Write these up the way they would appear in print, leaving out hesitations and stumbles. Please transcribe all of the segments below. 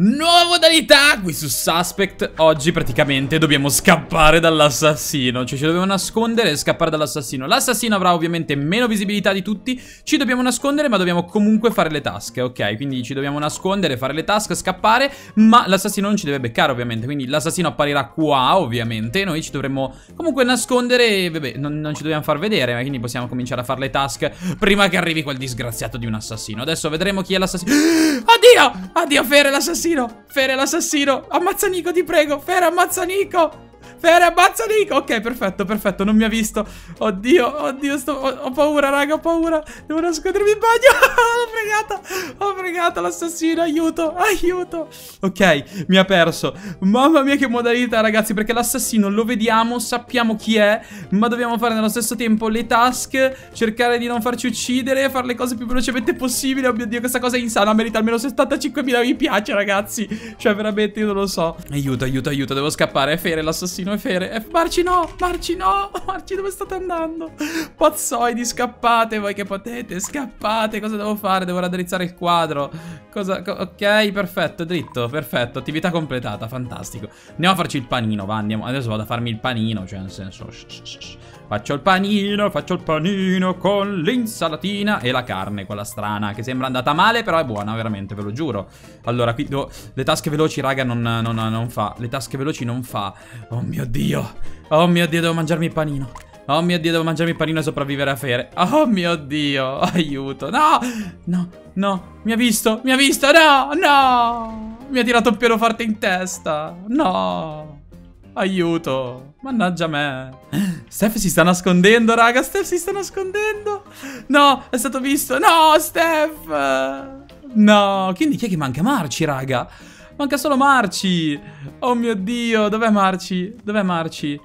Nuova modalità qui su Suspect. Oggi praticamente dobbiamo scappare dall'assassino. Cioè ci dobbiamo nascondere e scappare dall'assassino. L'assassino avrà ovviamente meno visibilità di tutti. Ci dobbiamo nascondere ma dobbiamo comunque fare le task. Ok, quindi ci dobbiamo nascondere, fare le task, scappare. Ma l'assassino non ci deve beccare ovviamente. Quindi l'assassino apparirà qua ovviamente e noi ci dovremmo comunque nascondere. Vabbè, non ci dobbiamo far vedere. Ma quindi possiamo cominciare a fare le task prima che arrivi quel disgraziato di un assassino. Adesso vedremo chi è l'assassino. Addio, addio Fer, l'assassino. Fere l'assassino. Ammazza Nico, ti prego. Fere, ammazza Nico. Fere, ammazza Nico. Ok, perfetto, perfetto. Non mi ha visto. Oddio, oddio, ho paura, raga, ho paura. Devo nascondermi in bagno. Ho fregato l'assassino. Aiuto, aiuto. Ok, mi ha perso. Mamma mia che modalità, ragazzi, perché l'assassino lo vediamo, sappiamo chi è, ma dobbiamo fare nello stesso tempo le task, cercare di non farci uccidere, fare le cose più velocemente possibile. Oh mio Dio, questa cosa è insana, merita almeno 75.000 mi piace, ragazzi. Cioè veramente io non lo so. Aiuto, aiuto, aiuto, devo scappare. È Fere l'assassino, è Fere. Marci no, Marci no. Marci, dove state andando? Pazzoidi, scappate voi che potete. Scappate, cosa devo fare? Devo raddrizzare il quadro. Ok, perfetto, dritto, perfetto. Attività completata, fantastico. Andiamo a farci il panino, va, andiamo. Adesso vado a farmi il panino, cioè nel senso faccio il panino con l'insalatina e la carne, quella strana, che sembra andata male, però è buona, veramente, ve lo giuro. Allora, qui devo... le tasche veloci, raga, non fa. Le tasche veloci non fa. Oh mio Dio. Oh mio Dio, devo mangiarmi il panino. Oh mio Dio, devo mangiarmi il panino e sopravvivere a Fere. Oh mio Dio, aiuto. No, no, no. Mi ha visto, no, no. Mi ha tirato il pianoforte in testa. No. Aiuto, mannaggia me. Steph si sta nascondendo, raga. Steph si sta nascondendo. No, è stato visto. No, Steph. No, quindi chi è che manca? Marci, raga. Manca solo Marci. Oh mio Dio, dov'è Marci? Dov'è Marci?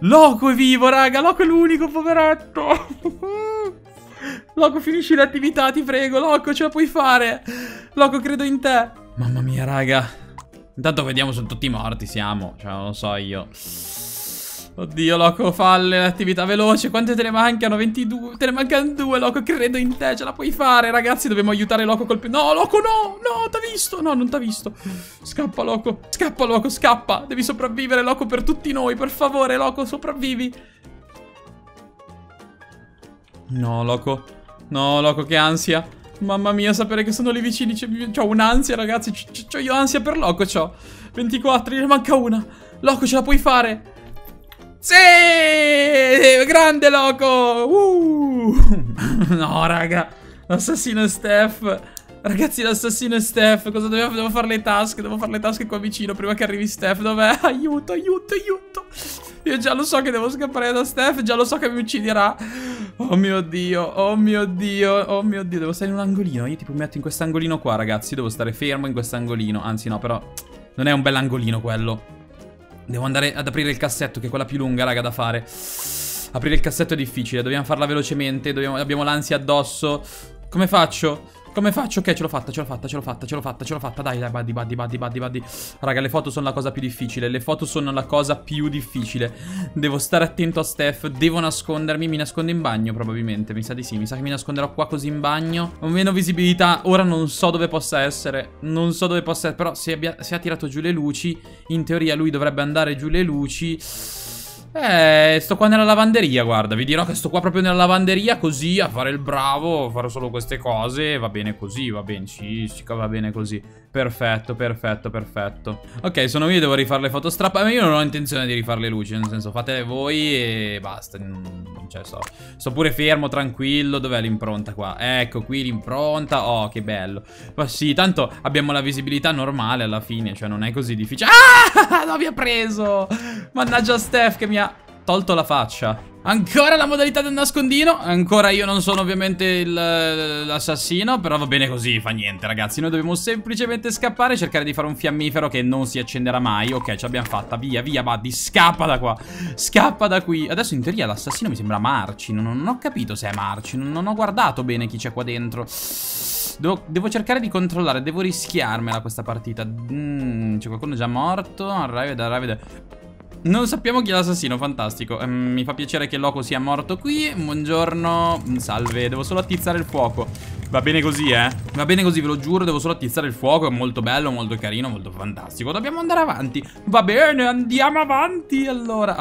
Loco è vivo, raga. Loco è l'unico, poveretto. Loco, finisci le attività, ti prego. Loco, ce la puoi fare. Loco, credo in te. Mamma mia, raga. Intanto vediamo se tutti morti siamo. Cioè, non lo so io. Oddio, Loco, falle l'attività veloce. Quante te ne mancano? 22. Te ne mancano 2, Loco, credo in te. Ce la puoi fare, ragazzi. Dobbiamo aiutare Loco col... No, Loco, no. No, t'ha visto. No, non t'ha visto. Scappa, Loco. Scappa, Loco, scappa. Devi sopravvivere, Loco, per tutti noi. Per favore, Loco, sopravvivi. No, Loco. No, Loco, che ansia. Mamma mia, sapere che sono lì vicini. C'ho un'ansia, ragazzi. C'ho io ansia per Loco, c'ho 24, ne manca una. Loco, ce la puoi fare. Sì, grande Loco. No, raga. L'assassino è Steph. Ragazzi, l'assassino è Steph. Cosa devo fare le task? Devo fare le task qua vicino prima che arrivi Steph. Dov'è? Aiuto, aiuto, aiuto. Io già lo so che devo scappare da Steph. Già lo so che mi ucciderà. Oh mio Dio, oh mio Dio, oh mio Dio. Devo stare in un angolino. Io tipo mi metto in quest'angolino qua, ragazzi. Devo stare fermo in quest'angolino. Anzi no, però non è un bell'angolino quello. Devo andare ad aprire il cassetto, che è quella più lunga, raga, da fare. Aprire il cassetto è difficile. Dobbiamo farla velocemente. Abbiamo l'ansia addosso. Come faccio? Come faccio? Ok, ce l'ho fatta, ce l'ho fatta, ce l'ho fatta, ce l'ho fatta, ce l'ho fatta. Dai, dai, Baddi, Baddi, Baddi, Baddi, Baddi. Raga, le foto sono la cosa più difficile. Le foto sono la cosa più difficile. Devo stare attento a Steph. Devo nascondermi. Mi nascondo in bagno, probabilmente. Mi sa di sì. Mi sa che mi nasconderò qua così in bagno. Ho meno visibilità. Ora non so dove possa essere. Non so dove possa essere. Però se ha tirato giù le luci, in teoria lui dovrebbe andare giù le luci. Sto qua nella lavanderia, guarda. Vi dirò che sto qua proprio nella lavanderia, così, a fare il bravo, farò solo queste cose. Va bene così, va bene. Sì, va bene così. Perfetto, perfetto, perfetto. Ok, sono io, devo rifare le foto strappa. Ma io non ho intenzione di rifare le luci, nel senso, fatele voi e basta. Cioè, sto pure fermo, tranquillo. Dov'è l'impronta qua? Ecco qui l'impronta. Oh, che bello. Ma sì, tanto abbiamo la visibilità normale alla fine. Cioè, non è così difficile. Ah, no, mi ha preso. Mannaggia Steph che mi ha tolto la faccia. Ancora la modalità del nascondino. Ancora io non sono ovviamente l'assassino. Però va bene così, fa niente, ragazzi. Noi dobbiamo semplicemente scappare, cercare di fare un fiammifero che non si accenderà mai. Ok, ce l'abbiamo fatta. Via, via, Baddi. Scappa da qua. Scappa da qui. Adesso in teoria l'assassino mi sembra Marci. Non ho capito se è Marci. Non ho guardato bene chi c'è qua dentro. Devo cercare di controllare. Devo rischiarmela questa partita. C'è qualcuno già morto. Arriva, arriva. Non sappiamo chi è l'assassino, fantastico. Mi fa piacere che Loco sia morto qui. Buongiorno, salve. Devo solo attizzare il fuoco. Va bene così, eh? Va bene così, ve lo giuro, devo solo attizzare il fuoco. È molto bello, molto carino, molto fantastico. Dobbiamo andare avanti. Va bene, andiamo avanti. Allora,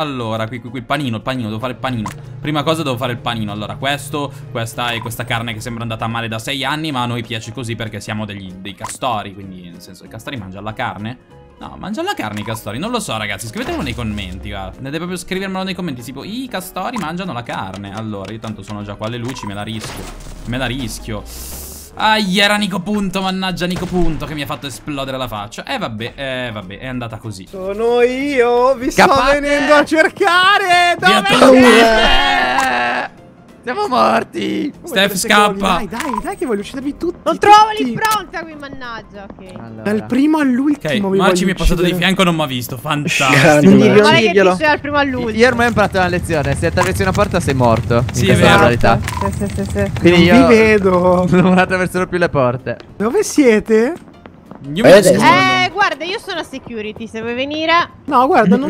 qui il panino, devo fare il panino. Prima cosa devo fare il panino. Allora, questa e questa carne che sembra andata male da 6 anni, ma a noi piace così perché siamo dei castori. Quindi, nel senso, i castori mangiano la carne? No, mangiano la carne i castori, non lo so, ragazzi. Scrivetemelo nei commenti, guarda. Deve proprio scrivermelo nei commenti, tipo, i castori mangiano la carne. Allora, io tanto sono già qua alle luci, me la rischio. Ai, era Nico Punto, mannaggia Nico Punto che mi ha fatto esplodere la faccia. Vabbè, è andata così. Sono io, vi Capate. Sto venendo a cercare. Dove siete? Siamo morti. Steph, scappa. Dai che voglio uccidervi tutti. Non trovo l'impronta qui, mannaggia. Okay. Allora. Dal primo all'ultimo. Ok, Marci mi è passato di fianco e non mi ha visto. Fantastico. Guarda che ti sei al primo all'ultimo. Io ormai ho imparato una lezione. Se attraversi una porta sei morto. Sì, è vero. Sì. Quindi io vi vedo. Non attraverserò più le porte. Dove siete? Io guarda, io sono a security, se vuoi venire. No, guarda, no.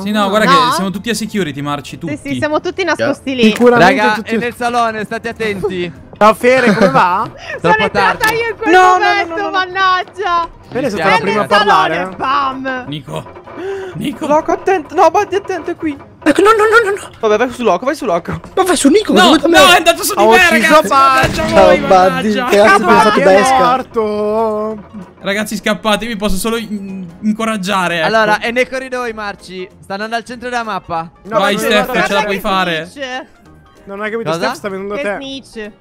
Sì, no, guarda che siamo tutti a security, Marci, tutti. Sì, siamo tutti nascosti lì. Raga, è nel salone, state attenti. Ciao Fere, come va? Sono entrata io in quel momento, mannaggia. Fere è stata la prima a parlare. Bam. Nico. Loco, attento. No, Baddi, attento, è qui. No. Vabbè, vai su Loco. Ma vai su Nico. No, è andato su di me, ragazzi. Ciao, Baddi. Grazie per la fatto da esca. Ragazzi, scappate, vi posso solo incoraggiare. Ecco. Allora, è nei corridoi, Marci. Stanno andando al centro della mappa. No, vai, Steph, ce la puoi fare. Non hai capito, Steph, sta venendo da te.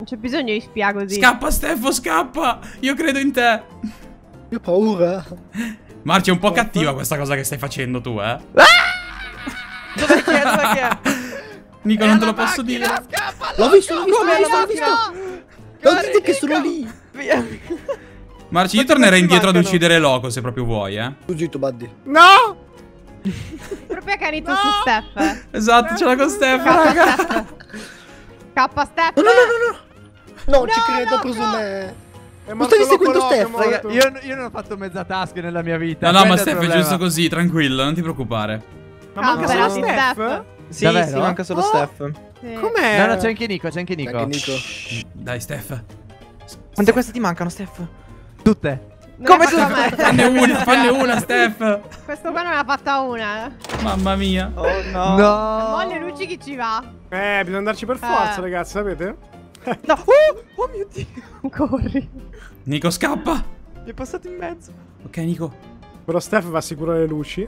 Non c'è bisogno di spiego così. Scappa, Stefo, scappa. Io credo in te. Io ho paura. Marci, è un po' cattiva questa cosa che stai facendo tu, eh? Ah! Dove è? Nico, non te lo posso dire. Scappa, l'ho visto, l'ho visto. Non dite che sono lì. Via. Marci, io tornerei indietro ad uccidere Loco se proprio vuoi, eh. Fuggito, Baddi. No! Proprio accanito su Steph. Esatto, ce l'ha con Steph, raga. K Steph. No. Non ci credo, ho preso me. Ma stavi seguendo Steph? Io non ho fatto mezza tasca nella mia vita. No, ma Steph è giusto così, tranquillo, non ti preoccupare. Ma manca solo Steph? Sì, manca solo Steph. Com'è? No, c'è anche Nico, Dai, Steph. Quante queste ti mancano, Steph? Tutte. Come tu? Fanne una, Steph. Questo qua non l'ha fatta una. Mamma mia. Oh no. Ma le luci chi ci va? Bisogna andarci per forza, ragazzi, sapete? No. Oh mio Dio. Corri. Nico, scappa. Mi è passato in mezzo. Ok, Nico. Però Steph va a assicurare le luci.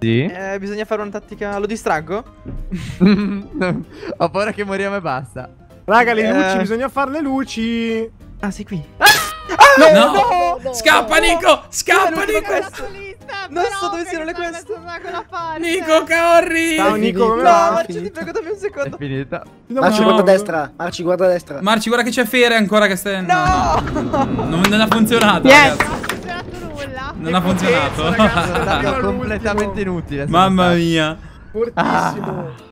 Sì. Bisogna fare una tattica. Lo distraggo? Ho paura che moriamo e basta. Raga, le luci, bisogna fare le luci. Ah, sei qui. No. Scappa, Nico! Scappa, Nico! Non so dove siano le queste. Nico, corri! Ciao, Nico, come va? No, Marci, ti prego, dammi un secondo. È finita. Marci, guarda a destra. Marci, guarda che c'è Fere ancora che sta... No! Non ha funzionato, ragazzi. Non ha funzionato. È completamente inutile. Mamma mia. Fortissimo.